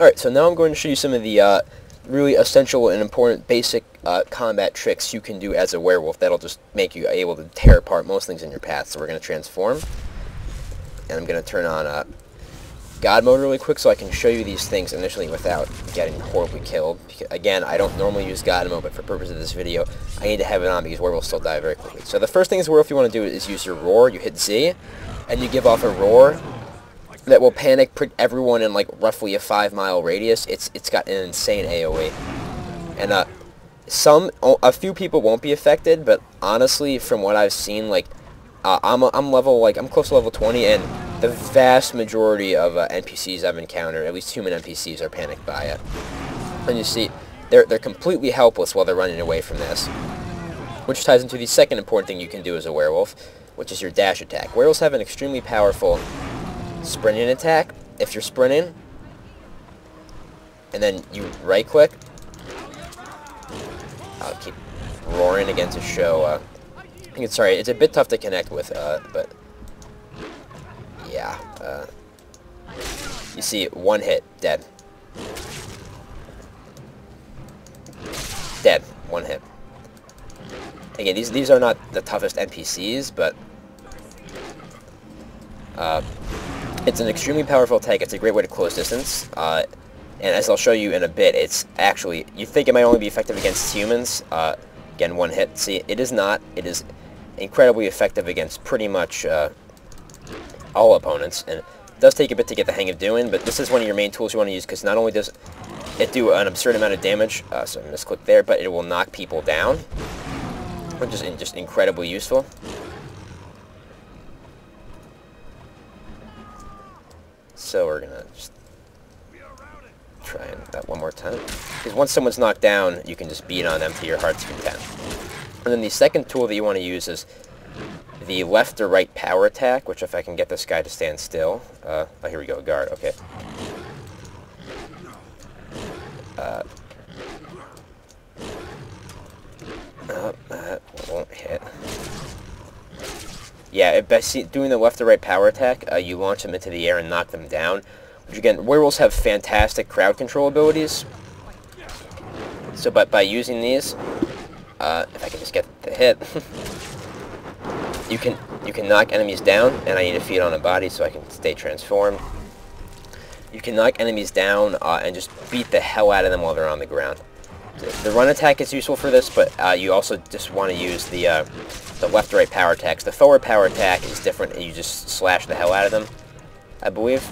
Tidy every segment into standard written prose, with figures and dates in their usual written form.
Alright, so now I'm going to show you some of the really essential and important basic combat tricks you can do as a werewolf that'll just make you able to tear apart most things in your path. So we're going to transform, and I'm going to turn on God mode really quick so I can show you these things initially without getting horribly killed. Again, I don't normally use God mode, but for purposes of this video, I need to have it on because werewolves still die very quickly. So the first thing as a werewolf you want to do is use your roar. You hit Z, and you give off a roar that will panic everyone in like roughly a 5-mile radius. It's got an insane AoE, and a few people won't be affected, but honestly, from what I've seen, like I'm close to level 20, and the vast majority of NPCs I've encountered, at least human NPCs, are panicked by it. And you see, they're completely helpless while they're running away from this. Which ties into the second important thing you can do as a werewolf, which is your dash attack. Werewolves have an extremely powerful sprinting attack. If you're sprinting, and then you right-click. I'll keep roaring again to show. Sorry, it's a bit tough to connect with, but... yeah, you see, one hit, dead. Dead, one hit. Again, these are not the toughest NPCs, but it's an extremely powerful attack. It's a great way to close distance, and as I'll show you in a bit, it's actually, you think it might only be effective against humans, again, one hit. See, it is not. It is incredibly effective against pretty much, all opponents, and it does take a bit to get the hang of doing, but this is one of your main tools you want to use, because not only does it do an absurd amount of damage, so I misclick there, but it will knock people down, which is just incredibly useful. So we're going to just try and that one more time, because once someone's knocked down, you can just beat on them to your heart's content. And then the second tool that you want to use is the left or right power attack, which if I can get this guy to stand still, oh, here we go, guard, okay. Won't hit. Yeah, by doing the left or right power attack, you launch them into the air and knock them down, which again, werewolves have fantastic crowd control abilities, so by using these, if I can just get the hit, You can knock enemies down, and I need to feed on a body so I can stay transformed. You can knock enemies down and just beat the hell out of them while they're on the ground. The run attack is useful for this, but you also just want to use the left to right power attacks. The forward power attack is different, and you just slash the hell out of them, I believe.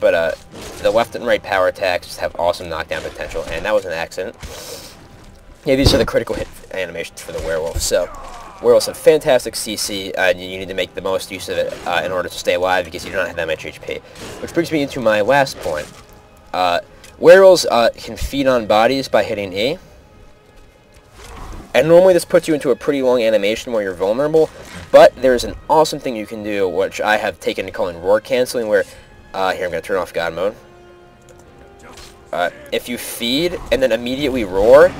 But the left and right power attacks just have awesome knockdown potential, and that was an accident. Yeah, these are the critical hit animations for the werewolf, so... werewolves have fantastic CC, and you need to make the most use of it in order to stay alive, because you do not have that much HP. Which brings me into my last point. Werewolves can feed on bodies by hitting E. And normally this puts you into a pretty long animation where you're vulnerable, but there's an awesome thing you can do, which I have taken to calling roar canceling, where... here, I'm going to turn off God mode. If you feed and then immediately roar,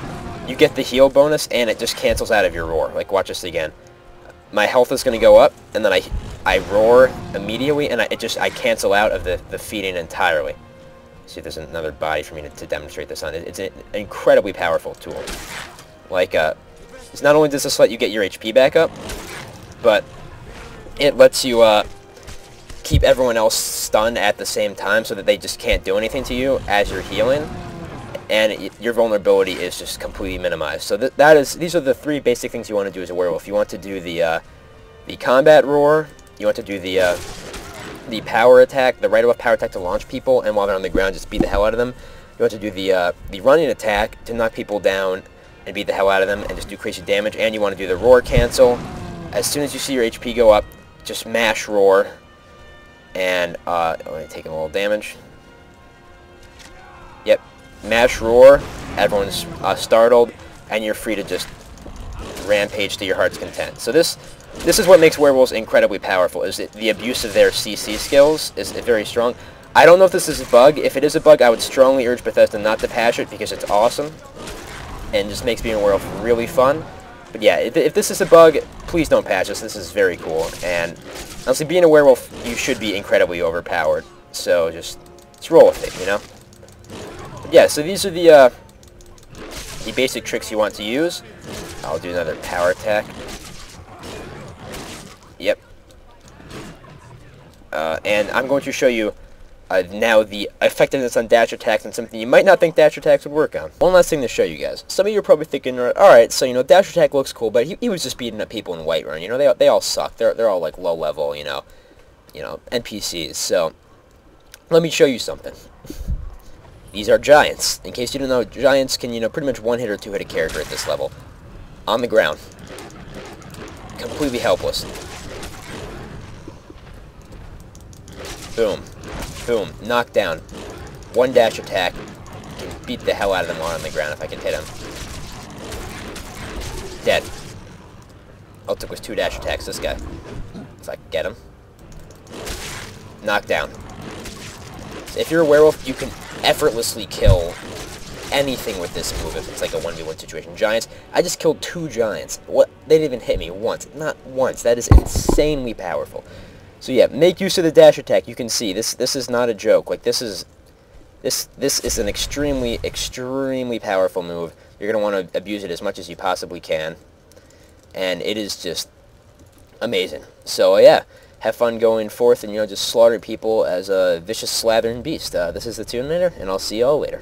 you get the heal bonus, and it just cancels out of your roar. Like, watch this again. My health is going to go up, and then I roar immediately, and I cancel out of the feeding entirely. See, there's another body for me to demonstrate this on. It's an incredibly powerful tool. Like, it's not only does this let you get your HP back up, but it lets you keep everyone else stunned at the same time so that they just can't do anything to you as you're healing. And your vulnerability is just completely minimized. So these are the three basic things you want to do as a werewolf. You want to do the combat roar. You want to do the power attack, the right or left power attack to launch people, and while they're on the ground, just beat the hell out of them. You want to do the running attack to knock people down and beat the hell out of them and just do crazy damage. And you want to do the roar cancel. As soon as you see your HP go up, just mash roar, and I'm going to take a little damage. Yep. Mash roar, everyone's startled, and you're free to just rampage to your heart's content. So this is what makes werewolves incredibly powerful, is that the abuse of their CC skills is very strong. I don't know if this is a bug. If it is a bug, I would strongly urge Bethesda not to patch it, because it's awesome, and just makes being a werewolf really fun. But yeah, if this is a bug, please don't patch this. This is very cool, and honestly, being a werewolf, you should be incredibly overpowered. So just... Let's roll with it, you know? But yeah, so these are the basic tricks you want to use. I'll do another power attack. Yep. And I'm going to show you now the effectiveness on dash attacks and something you might not think dash attacks would work on. One last thing to show you guys. Some of you are probably thinking, alright, so, you know, dash attack looks cool, but he was just beating up people in Whiterun. You know, they all suck. They're all, like, low level, you know, NPCs. So, let me show you something. These are giants. In case you don't know, giants can, you know, pretty much one-hit or two-hit a character at this level. On the ground. Completely helpless. Boom. Boom. Knockdown. One dash attack. Can beat the hell out of them while on the ground if I can hit him. Dead. All it took was two dash attacks, this guy. If I can get him. Knockdown. So if you're a werewolf, you can effortlessly kill anything with this move if it's like a 1v1 situation. Giants. I just killed two giants. What? They didn't even hit me once. Not once. That is insanely powerful. So yeah, make use of the dash attack. You can see this is not a joke. Like this is an extremely powerful move. You're gonna want to abuse it as much as you possibly can, and it is just amazing. So yeah, have fun going forth and, you know, just slaughter people as a vicious, slathering beast. This is the Tuneinator, and I'll see y'all later.